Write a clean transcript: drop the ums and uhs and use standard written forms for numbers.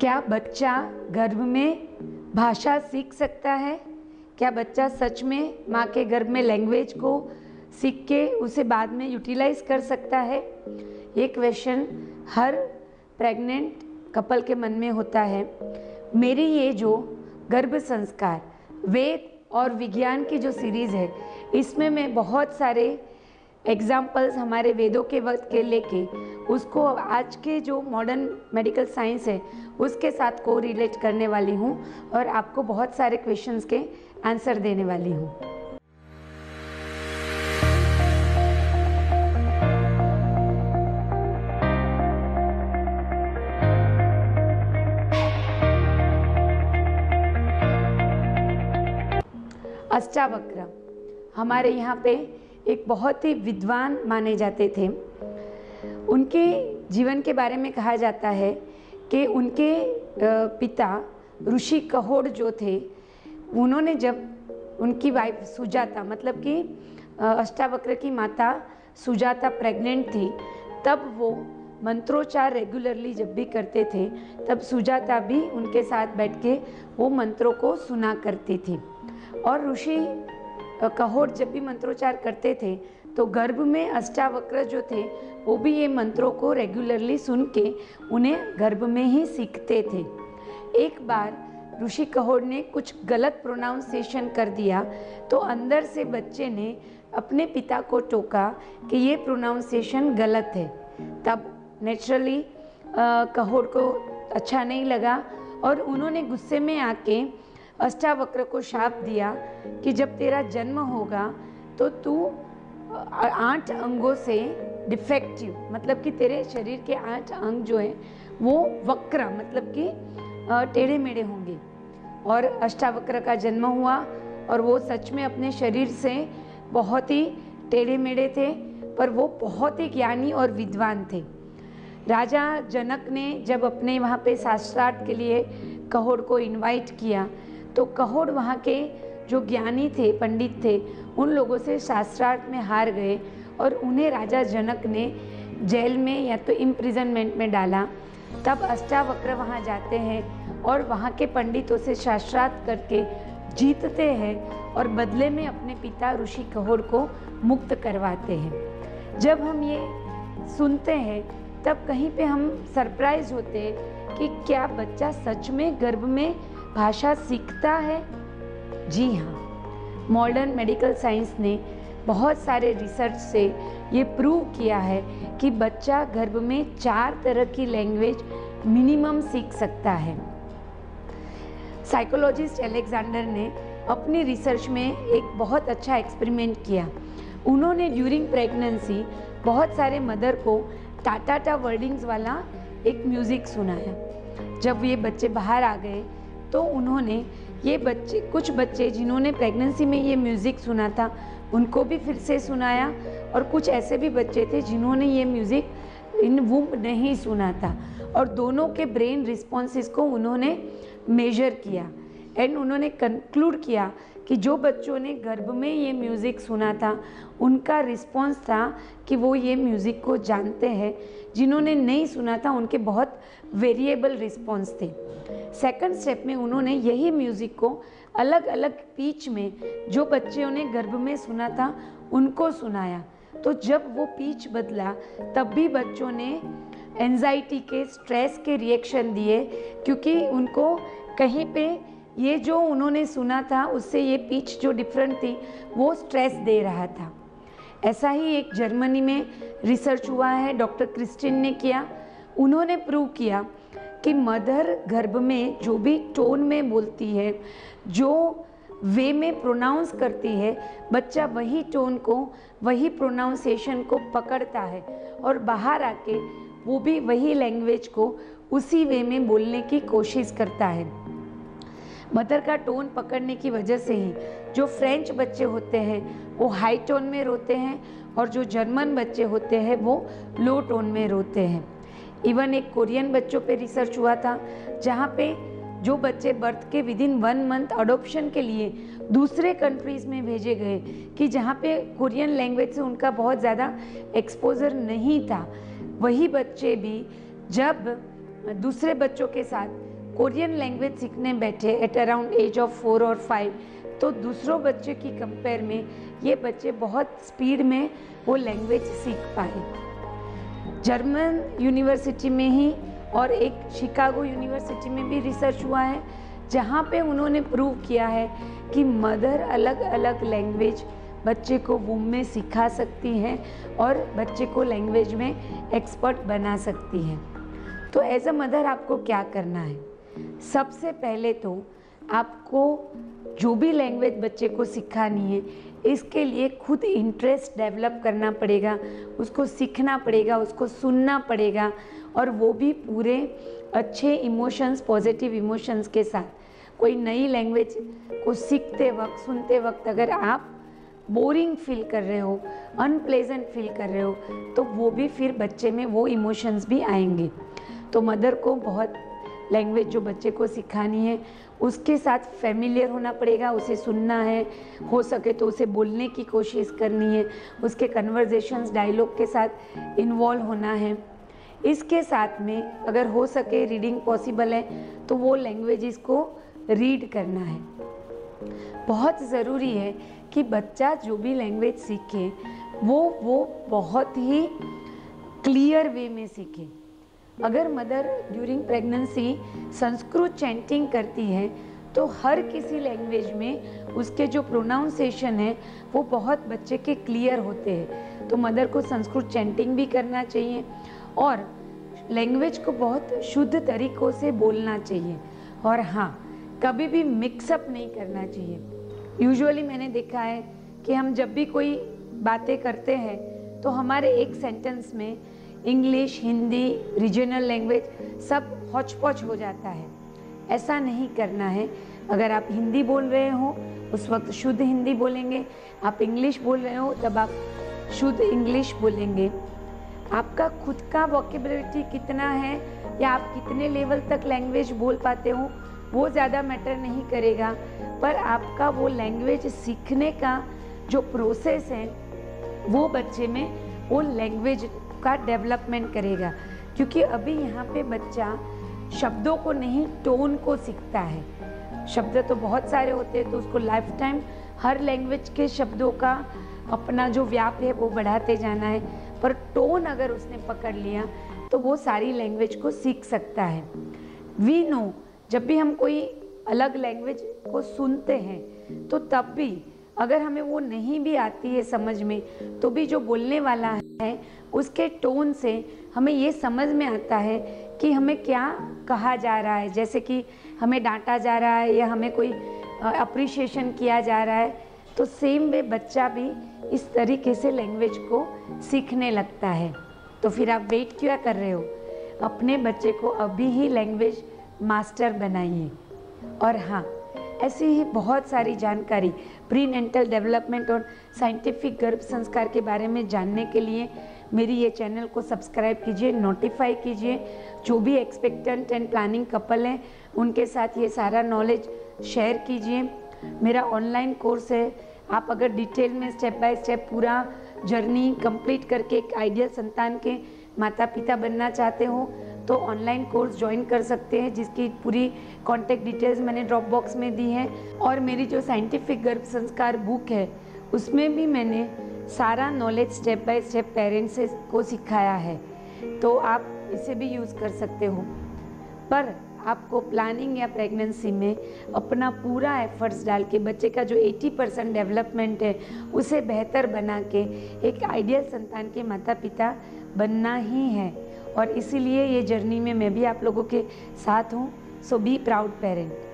क्या बच्चा गर्भ में भाषा सीख सकता है? क्या बच्चा सच में माँ के गर्भ में लैंग्वेज को सीख के उसे बाद में यूटिलाइज कर सकता है? ये क्वेश्चन हर प्रेग्नेंट कपल के मन में होता है। मेरी ये जो गर्भ संस्कार वेद और विज्ञान की जो सीरीज़ है, इसमें मैं बहुत सारे एग्जाम्पल्स हमारे वेदों के वक्त के लेके उसको आज के जो मॉडर्न मेडिकल साइंस है उसके साथ को रिलेट करने वाली हूँ और आपको बहुत सारे क्वेश्चंस के आंसर देने वाली हूँ। अष्टावक्र हमारे यहाँ पे एक बहुत ही विद्वान माने जाते थे। उनके जीवन के बारे में कहा जाता है कि उनके पिता ऋषि कहोड़ जो थे, उन्होंने जब उनकी वाइफ सुजाता, मतलब कि अष्टावक्र की माता सुजाता प्रेग्नेंट थी, तब वो मंत्रोच्चार रेगुलरली जब भी करते थे तब सुजाता भी उनके साथ बैठ के वो मंत्रों को सुना करती थी। और ऋषि कहोड़ जब भी मंत्रोच्चार करते थे तो गर्भ में अष्टावक्र जो थे वो भी ये मंत्रों को रेगुलरली सुन के उन्हें गर्भ में ही सीखते थे। एक बार ऋषि कहोड़ ने कुछ गलत प्रोनाउंसिएशन कर दिया तो अंदर से बच्चे ने अपने पिता को टोका कि ये प्रोनाउंसिएशन गलत है। तब नेचुरली कहोड़ को अच्छा नहीं लगा और उन्होंने गुस्से में आके अष्टावक्र को शाप दिया कि जब तेरा जन्म होगा तो तू 8 अंगों से डिफेक्टिव, मतलब कि तेरे शरीर के 8 अंग जो है वो वक्र, मतलब कि टेढ़े मेढ़े होंगे। और अष्टावक्र का जन्म हुआ और वो सच में अपने शरीर से बहुत ही टेढ़े मेढ़े थे, पर वो बहुत ही ज्ञानी और विद्वान थे। राजा जनक ने जब अपने वहाँ पे शास्त्रार्थ के लिए कहोड़ को इनवाइट किया तो कहोड़ वहाँ के जो ज्ञानी थे, पंडित थे, उन लोगों से शास्त्रार्थ में हार गए और उन्हें राजा जनक ने जेल में या तो इम्प्रिजनमेंट में डाला। तब अष्टावक्र वहाँ जाते हैं और वहाँ के पंडितों से शास्त्रार्थ करके जीतते हैं और बदले में अपने पिता ऋषि कहोड़ को मुक्त करवाते हैं। जब हम ये सुनते हैं तब कहीं पे हम सरप्राइज होते हैं कि क्या बच्चा सच में गर्भ में भाषा सीखता है? जी हाँ, मॉडर्न मेडिकल साइंस ने बहुत सारे रिसर्च से ये प्रूव किया है कि बच्चा गर्भ में 4 तरह की लैंग्वेज मिनिमम सीख सकता है। साइकोलॉजिस्ट एलेक्जेंडर ने अपनी रिसर्च में एक बहुत अच्छा एक्सपेरिमेंट किया। उन्होंने ड्यूरिंग प्रेगनेंसी बहुत सारे मदर को टाटाटा वर्डिंग्स वाला एक म्यूज़िक सुनाया। जब ये बच्चे बाहर आ गए तो उन्होंने ये बच्चे, कुछ बच्चे जिन्होंने प्रेगनेंसी में ये म्यूज़िक सुना था उनको भी फिर से सुनाया और कुछ ऐसे भी बच्चे थे जिन्होंने ये म्यूज़िक इन वूम्ब नहीं सुना था, और दोनों के ब्रेन रिस्पॉन्सेस को उन्होंने मेजर किया एंड उन्होंने कंक्लूड किया कि जो बच्चों ने गर्भ में ये म्यूज़िक सुना था उनका रिस्पॉन्स था कि वो ये म्यूज़िक को जानते हैं, जिन्होंने नहीं सुना था उनके बहुत वेरिएबल रिस्पॉन्स थे। सेकंड स्टेप में उन्होंने यही म्यूज़िक को अलग अलग पीच में जो बच्चों ने गर्भ में सुना था उनको सुनाया, तो जब वो पीच बदला तब भी बच्चों ने एंजाइटी के, स्ट्रेस के रिएक्शन दिए, क्योंकि उनको कहीं पे ये जो उन्होंने सुना था उससे ये पीच जो डिफरेंट थी वो स्ट्रेस दे रहा था। ऐसा ही एक जर्मनी में रिसर्च हुआ है, डॉक्टर क्रिस्टीन ने किया। उन्होंने प्रूव किया कि मदर गर्भ में जो भी टोन में बोलती है, जो वे में प्रोनाउंस करती है, बच्चा वही टोन को, वही प्रोनाउंसिएशन को पकड़ता है और बाहर आके वो भी वही लैंग्वेज को उसी वे में बोलने की कोशिश करता है। मदर का टोन पकड़ने की वजह से ही जो फ्रेंच बच्चे होते हैं वो हाई टोन में रोते हैं और जो जर्मन बच्चे होते हैं वो लो टोन में रोते हैं। इवन एक कोरियन बच्चों पे रिसर्च हुआ था जहाँ पे जो बच्चे बर्थ के विदिन 1 मंथ अडोप्शन के लिए दूसरे कंट्रीज़ में भेजे गए कि जहाँ पे कोरियन लैंग्वेज से उनका बहुत ज़्यादा एक्सपोजर नहीं था, वही बच्चे भी जब दूसरे बच्चों के साथ कोरियन लैंग्वेज सीखने बैठे एट अराउंड एज ऑफ 4 और 5, तो दूसरों बच्चे की कंपेयर में ये बच्चे बहुत स्पीड में वो लैंग्वेज सीख पाए। जर्मन यूनिवर्सिटी में ही और एक शिकागो यूनिवर्सिटी में भी रिसर्च हुआ है, जहाँ पे उन्होंने प्रूव किया है कि मदर अलग अलग लैंग्वेज बच्चे को वूम में सिखा सकती है और बच्चे को लैंग्वेज में एक्सपर्ट बना सकती है। तो एज अ मदर आपको क्या करना है? सबसे पहले तो आपको जो भी लैंग्वेज बच्चे को सिखानी है, इसके लिए खुद इंटरेस्ट डेवलप करना पड़ेगा, उसको सीखना पड़ेगा, उसको सुनना पड़ेगा, और वो भी पूरे अच्छे इमोशंस, पॉजिटिव इमोशंस के साथ। कोई नई लैंग्वेज को सीखते वक्त, सुनते वक्त अगर आप बोरिंग फील कर रहे हो, अनप्लेजेंट फील कर रहे हो, तो वो भी फिर बच्चे में वो इमोशंस भी आएंगे। तो मदर को बहुत लैंग्वेज जो बच्चे को सिखानी है उसके साथ फेमिलियर होना पड़ेगा, उसे सुनना है, हो सके तो उसे बोलने की कोशिश करनी है, उसके कन्वर्सेशंस, डायलॉग के साथ इन्वॉल्व होना है। इसके साथ में अगर हो सके, रीडिंग पॉसिबल है तो वो लैंग्वेजेस को रीड करना है। बहुत ज़रूरी है कि बच्चा जो भी लैंग्वेज सीखे वो बहुत ही क्लियर वे में सीखे। अगर mother during pregnancy Sanskrit chanting करती है तो हर किसी लैंग्वेज में उसके जो प्रोनाउंसिएशन है वो बहुत बच्चे के क्लियर होते हैं। तो मदर को संस्कृत चैंटिंग भी करना चाहिए और लैंग्वेज को बहुत शुद्ध तरीक़ों से बोलना चाहिए। और हाँ, कभी भी मिक्सअप नहीं करना चाहिए। यूजुअली मैंने देखा है कि हम जब भी कोई बातें करते हैं तो हमारे एक सेंटेंस में इंग्लिश, हिंदी, रीजनल लैंग्वेज सब हौच-पौच हो जाता है। ऐसा नहीं करना है। अगर आप हिंदी बोल रहे हो उस वक्त शुद्ध हिंदी बोलेंगे, आप इंग्लिश बोल रहे हो तब आप शुद्ध इंग्लिश बोलेंगे। आपका खुद का वोकेबुलरी कितना है या आप कितने लेवल तक लैंग्वेज बोल पाते हो वो ज़्यादा मैटर नहीं करेगा, पर आपका वो लैंग्वेज सीखने का जो प्रोसेस है वो बच्चे में वो लैंग्वेज का डेवलपमेंट करेगा। क्योंकि अभी यहाँ पे बच्चा शब्दों को नहीं, टोन को सीखता है। शब्द तो बहुत सारे होते हैं, तो उसको लाइफ टाइम हर लैंग्वेज के शब्दों का अपना जो व्याप है वो बढ़ाते जाना है, पर टोन अगर उसने पकड़ लिया तो वो सारी लैंग्वेज को सीख सकता है। वी नो, जब भी हम कोई अलग लैंग्वेज को सुनते हैं तो तब भी अगर हमें वो नहीं भी आती है समझ में, तो भी जो बोलने वाला है उसके टोन से हमें ये समझ में आता है कि हमें क्या कहा जा रहा है। जैसे कि हमें डांटा जा रहा है या हमें कोई अप्रिशिएशन किया जा रहा है। तो सेम वे बच्चा भी इस तरीके से लैंग्वेज को सीखने लगता है। तो फिर आप वेट क्या कर रहे हो? अपने बच्चे को अभी ही लैंग्वेज मास्टर बनाइए। और हाँ, ऐसी ही बहुत सारी जानकारी प्रीनेंटल डेवलपमेंट और साइंटिफिक गर्भ संस्कार के बारे में जानने के लिए मेरी ये चैनल को सब्सक्राइब कीजिए, नोटिफाई कीजिए। जो भी एक्सपेक्टेंट एंड प्लानिंग कपल हैं उनके साथ ये सारा नॉलेज शेयर कीजिए। मेरा ऑनलाइन कोर्स है, आप अगर डिटेल में स्टेप बाय स्टेप पूरा जर्नी कंप्लीट करके एक आइडियल संतान के माता पिता बनना चाहते हो तो ऑनलाइन कोर्स ज्वाइन कर सकते हैं, जिसकी पूरी कॉन्टैक्ट डिटेल्स मैंने ड्रॉप बॉक्स में दी है। और मेरी जो साइंटिफिक गर्भ संस्कार बुक है उसमें भी मैंने सारा knowledge step by step parents को सिखाया है, तो आप इसे भी यूज़ कर सकते हो। पर आपको प्लानिंग या प्रेगनेंसी में अपना पूरा एफर्ट्स डाल के बच्चे का जो 80% डेवलपमेंट है उसे बेहतर बना के एक आइडियल संतान के माता पिता बनना ही है। और इसीलिए ये जर्नी में मैं भी आप लोगों के साथ हूँ। So be proud parent.